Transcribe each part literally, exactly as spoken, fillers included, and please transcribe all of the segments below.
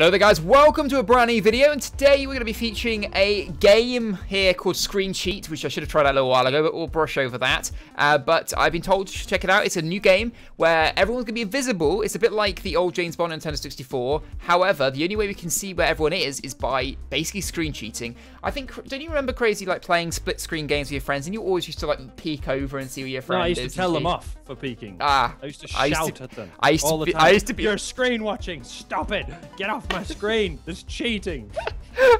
Hello there guys, welcome to a brand new video, and today we're going to be featuring a game here called Screencheat, which I should have tried out a little while ago, but we'll brush over that. Uh, but I've been told to check it out. It's a new game where everyone's going to be invisible. It's a bit like the old James Bond and Nintendo sixty-four. However, the only way we can see where everyone is is by basically screen cheating. I think, don't you remember, Crazy, like playing split screen games with your friends, and you always used to like peek over and see where your friend is? No, I used is to tell them off for peeking. Ah, I used to shout used to, at them I used all to be, the time. I used to be, you're screen watching, stop it, get off my screen, there's cheating.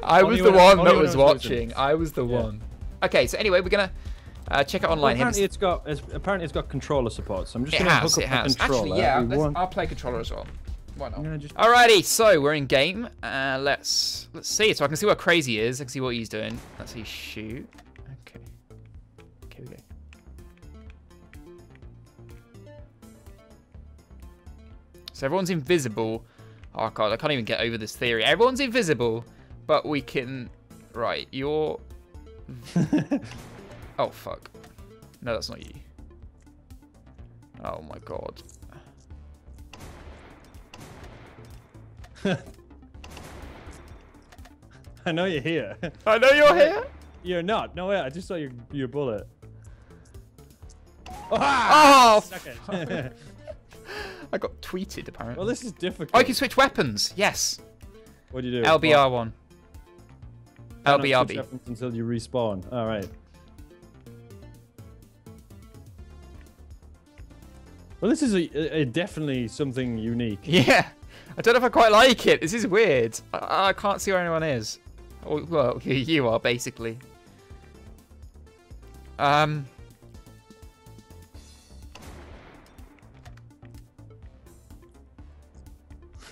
I was the one that was watching. I was the one. Okay, so anyway, we're gonna uh, check it online. Well, apparently, it's got it's, apparently it's got controller support, so I'm just gonna hook up the controller. Actually, yeah, I'll play controller as well. Why not? Just... Alrighty, so we're in game. Uh, let's let's see. So I can see what Crazy is. I can see what he's doing. Let's see, shoot. Okay. Okay, we go. So everyone's invisible. Oh god, I can't even get over this theory. Everyone's invisible, but we can... Right, you're... Oh, fuck. No, that's not you. Oh my god. I know you're here. I know you're here? You're not. No way, I just saw your, your bullet. Oh! Ah! Oh! I got tweeted, apparently. Well, this is difficult. Oh, I can switch weapons. Yes. What do you do? L B R one. L B R B. Until you respawn. All right. Well, this is a, a definitely something unique. Yeah. I don't know if I quite like it. This is weird. I, I can't see where anyone is. Well, you are, basically. Um...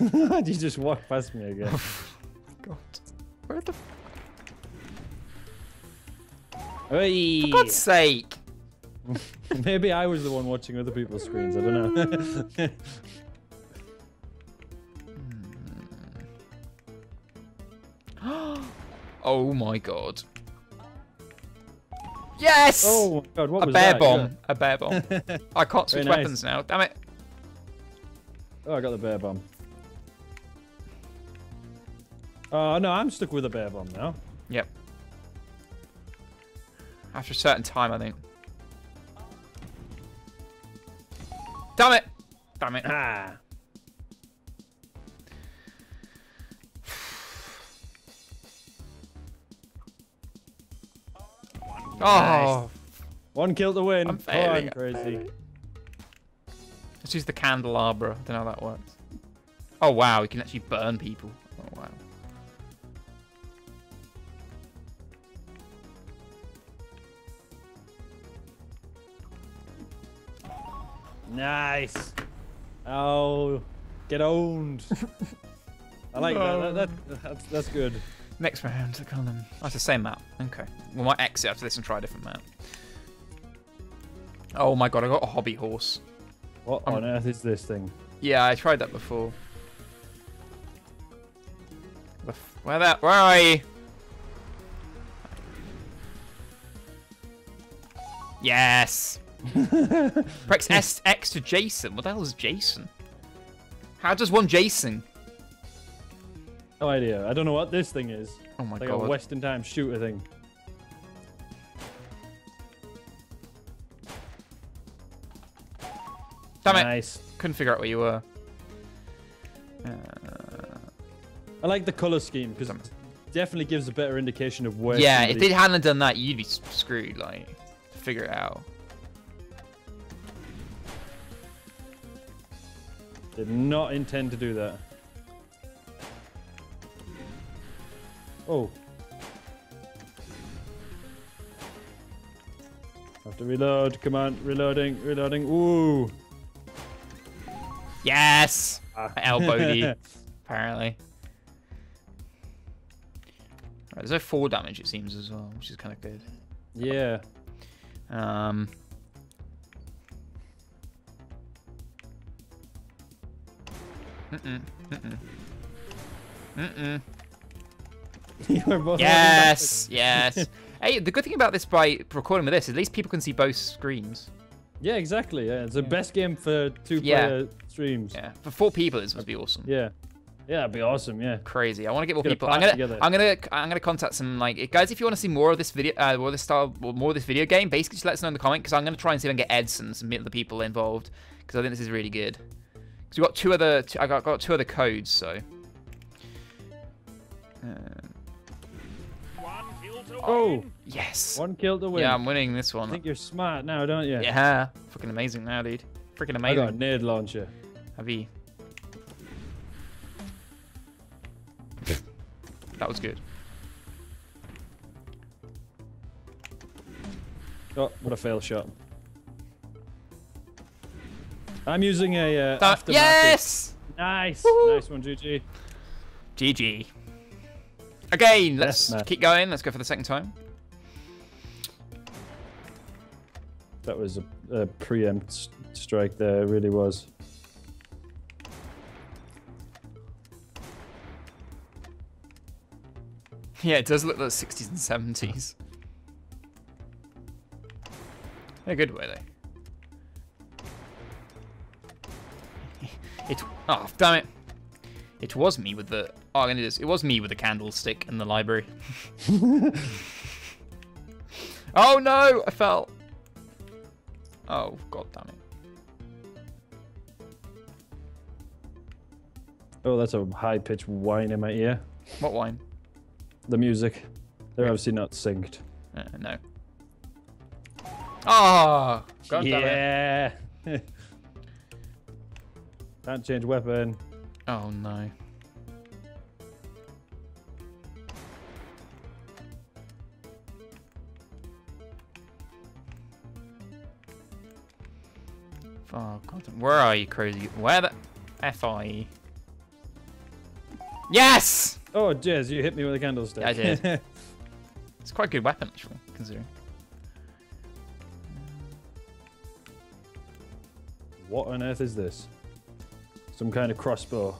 You just walked past me again. God. Where the f Oy. For God's sake. Maybe I was the one watching other people's screens, I don't know. Oh my god. Yes! Oh my god, what a was bear that? Bomb. Yeah. A bear bomb. I can't switch nice. Weapons now, damn it. Oh, I got the bear bomb. Oh, uh, no, I'm stuck with a bear bomb now. Yep. After a certain time, I think. Damn it! Damn it. Ah. Oh. Nice. One kill to win. I'm failing. Oh, I'm Crazy. Let's use the candelabra. I don't know how that works. Oh, wow. We can actually burn people. Oh, wow. Nice. Oh, get owned. I like no. that. That, that that's, that's good. Next round, I call them. That's the same map. Okay. We might exit after this and try a different map. Oh my god, I got a hobby horse. What I'm... on earth is this thing? Yeah, I tried that before. Where that? Where are you? Yes. Prex S X to Jason. What the hell is Jason? How does one Jason? No idea. I don't know what this thing is. Oh my like god! Like a Western time shooter thing. Damn it! Nice. Couldn't figure out where you were. Uh... I like the color scheme because it definitely gives a better indication of where. Yeah, if it hadn't done that, you'd be screwed. Like, to figure it out. Did not intend to do that. Oh. Have to reload. Come on. Reloading. Reloading. Ooh. Yes. Ah. I elbowed you, apparently. Right, there's no fall damage, it seems, as well, which is kind of good. Yeah. Um... Mm-mm, mm-mm, mm-mm. You were both yes, yes. Hey, the good thing about this, by recording with this, at least people can see both screens. Yeah, exactly. Yeah, it's the yeah. best game for two-player yeah. streams. Yeah, for four people, this would be awesome. Yeah, Yeah, that'd be awesome. Yeah. Crazy. I want to get more get people. I'm gonna, together. I'm gonna, I'm gonna contact some like guys. If you want to see more of this video, uh, more of this style, more of this video game, basically just let us know in the comment because I'm gonna try and see if I can get Edson and submit the people involved because I think this is really good. Because we got two other, two, I got got two other codes, so. Uh, Oh yes! One kill to win. Yeah, I'm winning this one. I think you're smart now, don't you? Yeah, fucking amazing now, dude. Freaking amazing. I got a nerd launcher. Have you? That was good. Oh, what a fail shot! I'm using a. Uh, that, yes! Nice, nice one, G G. G G. Again, let's yes, keep going. Let's go for the second time. That was a, a preempt strike there. It really was. Yeah, it does look like sixties and seventies. In a good way, though. It. Oh, damn it. It was me with the. Oh, I'm gonna do this. It was me with the candlestick in the library. Oh no, I fell. Oh god damn it. Oh, that's a high-pitched whine in my ear. What whine? The music. They're yeah. obviously not synced. Uh, no. Oh god yeah. damn it. Can't change weapon. Oh no. Oh god, where are you, Crazy? Where the F are you? Yes! Oh Jez, you hit me with a candlestick. Yeah, I did. It's quite a good weapon actually, considering. What on earth is this? Some kind of crossbow.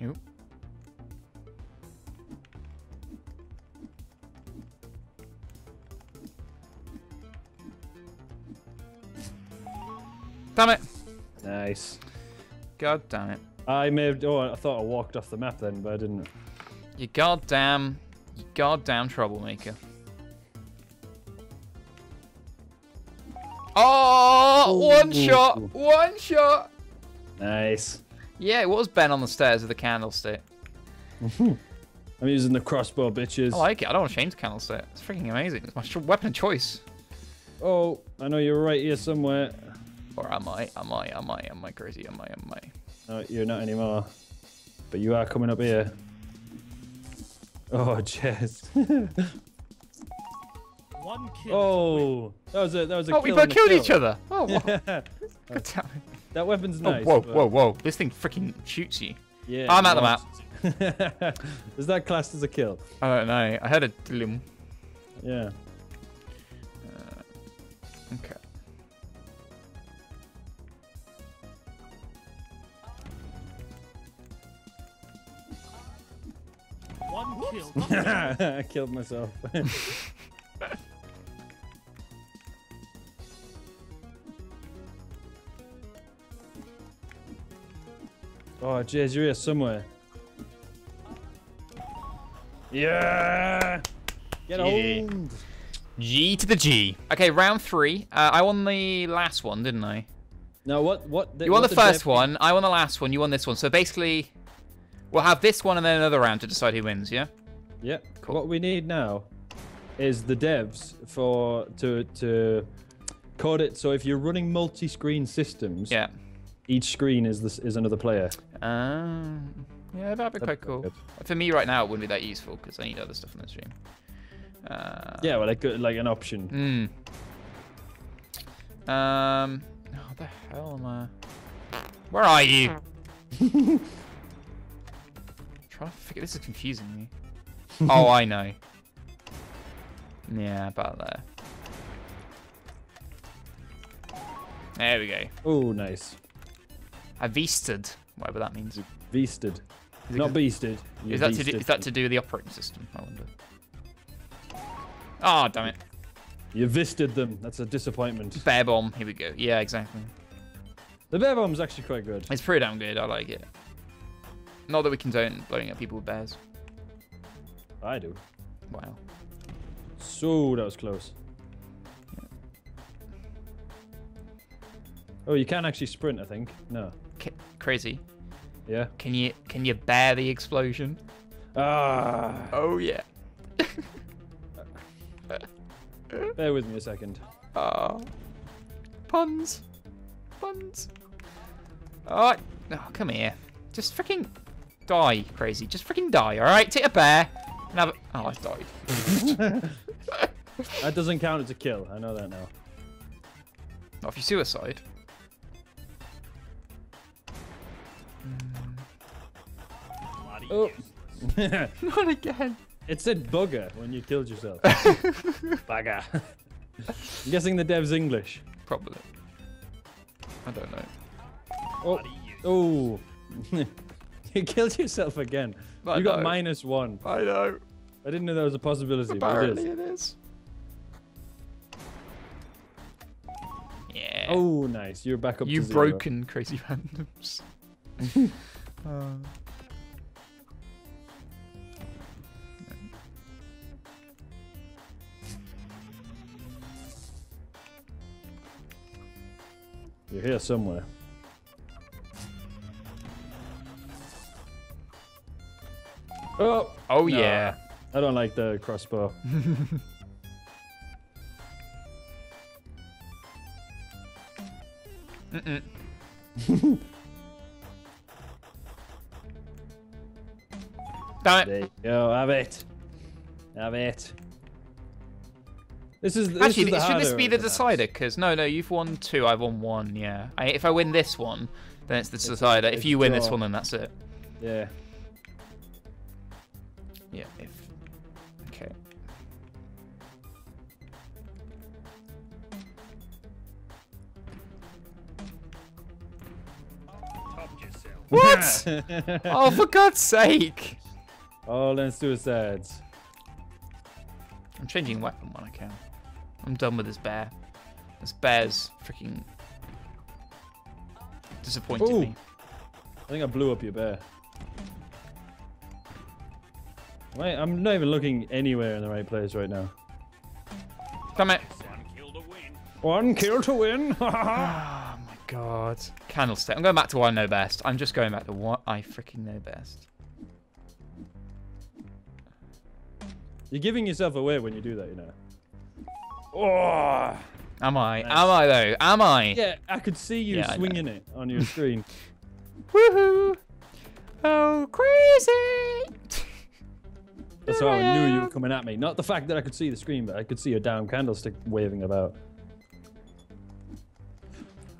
Nope. Damn it! Nice. God damn it. I may have. Oh, I thought I walked off the map then, but I didn't. You goddamn, you goddamn troublemaker. Oh, one Ooh. shot, one shot. Nice. Yeah, it was Ben on the stairs with the candlestick. I'm using the crossbow, bitches. I like it. I don't want to change the candlestick. It's freaking amazing. It's my weapon of choice. Oh, I know you're right here somewhere. Or am I? Am I? Am I? Am I crazy? Am I? Am I? No, you're not anymore. But you are coming up here. Oh, Jess. One kill. Oh, that was a that was a. Oh, kill we both killed kill. each other. Oh, wow. Yeah. God damn it. That weapon's nice. Oh, whoa, but... whoa, whoa! This thing freaking shoots you. Yeah. I'm out of the map. Is that classed as a kill? I don't know. I had a limb. Yeah. Uh, okay. One kill. I killed myself. Oh, Jez, you're here somewhere. Yeah. Get old. G to the G. Okay, round three. Uh, I won the last one, didn't I? No, what? What? The, you won what the, the first one. I won the last one. You won this one. So basically. We'll have this one and then another round to decide who wins, yeah? Yeah. Cool. What we need now is the devs for to to code it so if you're running multi-screen systems, yeah, each screen is this is another player. Um, yeah, that'd be that'd quite be cool. Good. For me right now, it wouldn't be that useful because I need other stuff in the stream. Uh, yeah, well, like like an option. Mm. Um, oh, the hell am I? Where are you? I forget, this is confusing me. Oh, I know. Yeah, about there. There we go. Oh, nice. I beasted, whatever that means. Beasted. Not beasted. Is that, to do, is that to do with the operating system? I wonder. Oh, damn it. You visted them. That's a disappointment. Bear bomb. Here we go. Yeah, exactly. The bear bomb's actually quite good. It's pretty damn good. I like it. Not that we condone blowing up people with bears. I do. Wow. So that was close. Yeah. Oh, you can actually sprint, I think. No. C crazy. Yeah. Can you can you bear the explosion? Ah. Oh yeah. Bear with me a second. Ah. Oh. Puns. Puns. Oh, oh, come here. Just freaking die, Crazy. Just freaking die. All right, take a bear. And have a... Oh, I died. That doesn't count as a kill. I know that now. Not if you suicide. Oh. Not again. It said bugger when you killed yourself. Bugger. I'm guessing the dev's English. Probably. I don't know. Oh. Oh. You killed yourself again. I you got know. minus one. I know. I didn't know that was a possibility. Apparently but it is. It is. Yeah. Oh, nice. You're back up you to zero. You've broken Crazy Randoms. uh. You're here somewhere. Oh, oh no, yeah. I don't like the crossbow. Mm-mm. Damn it. There you go, have it. Have it. This is this actually is the should this be the decider? Because no, no, you've won two, I've won one. Yeah. I, if I win this one, then it's the it's, decider. It's if you win draw. this one, then that's it. Yeah. Yeah. If okay. What? Oh, for God's sake! Oh, then suicides. I'm changing weapon when I can. I'm done with this bear. This bear's freaking disappointed Ooh. me. I think I blew up your bear. Wait, I'm not even looking anywhere in the right place right now. Damn it! One kill to win. One kill to win. Oh my God! Candlestick. I'm going back to what I know best. I'm just going back to what I freaking know best. You're giving yourself away when you do that, you know. Oh. Am I? Nice. Am I though? Am I? Yeah, I could see you yeah, swinging it on your screen. Woohoo! Oh, Crazy! That's how I knew you were coming at me. Not the fact that I could see the screen, but I could see a damn candlestick waving about.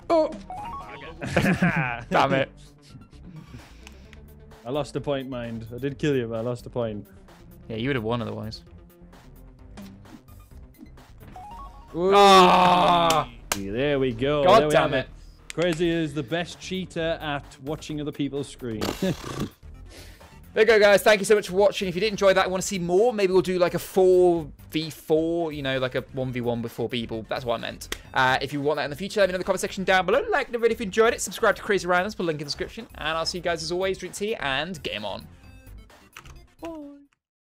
Oh! Damn it. I lost a point, mind. I did kill you, but I lost a point. Yeah, you would have won otherwise. Oh! There we go. God damn it. Crazy is the best cheater at watching other people's screen. There you go, guys. Thank you so much for watching. If you did enjoy that and want to see more, maybe we'll do like a four v four, you know, like a one v one with four people. That's what I meant. Uh, if you want that in the future, let me know in the comment section down below. Like the video if you enjoyed it. Subscribe to Crazy Randoms. Put a link in the description. And I'll see you guys as always. Drink tea and game on.